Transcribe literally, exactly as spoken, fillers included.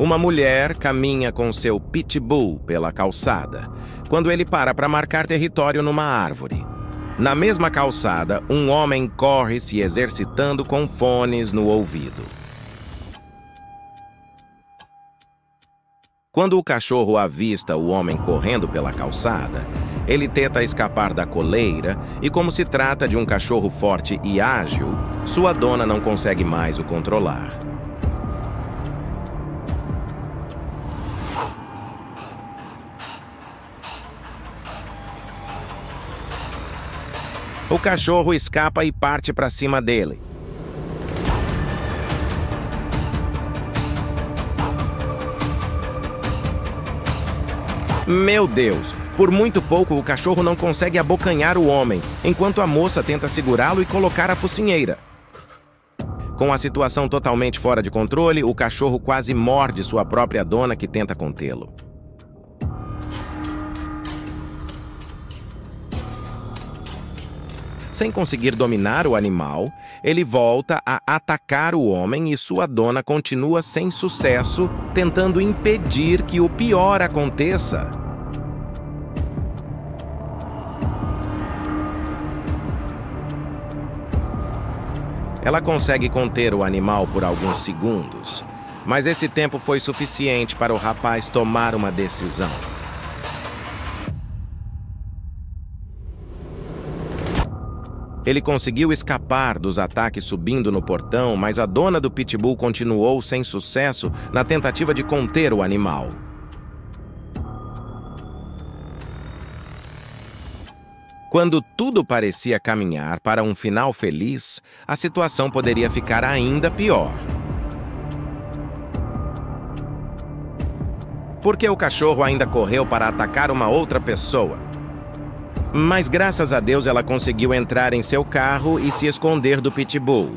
Uma mulher caminha com seu pitbull pela calçada, quando ele para para marcar território numa árvore. Na mesma calçada, um homem corre se exercitando com fones no ouvido. Quando o cachorro avista o homem correndo pela calçada, ele tenta escapar da coleira e, como se trata de um cachorro forte e ágil, sua dona não consegue mais o controlar. O cachorro escapa e parte para cima dele. Meu Deus! Por muito pouco, o cachorro não consegue abocanhar o homem, enquanto a moça tenta segurá-lo e colocar a focinheira. Com a situação totalmente fora de controle, o cachorro quase morde sua própria dona, que tenta contê-lo. Sem conseguir dominar o animal, ele volta a atacar o homem e sua dona continua sem sucesso, tentando impedir que o pior aconteça. Ela consegue conter o animal por alguns segundos, mas esse tempo foi suficiente para o rapaz tomar uma decisão. Ele conseguiu escapar dos ataques subindo no portão, mas a dona do pitbull continuou sem sucesso na tentativa de conter o animal. Quando tudo parecia caminhar para um final feliz, a situação poderia ficar ainda pior. Porque o cachorro ainda correu para atacar uma outra pessoa. Mas graças a Deus ela conseguiu entrar em seu carro e se esconder do pitbull.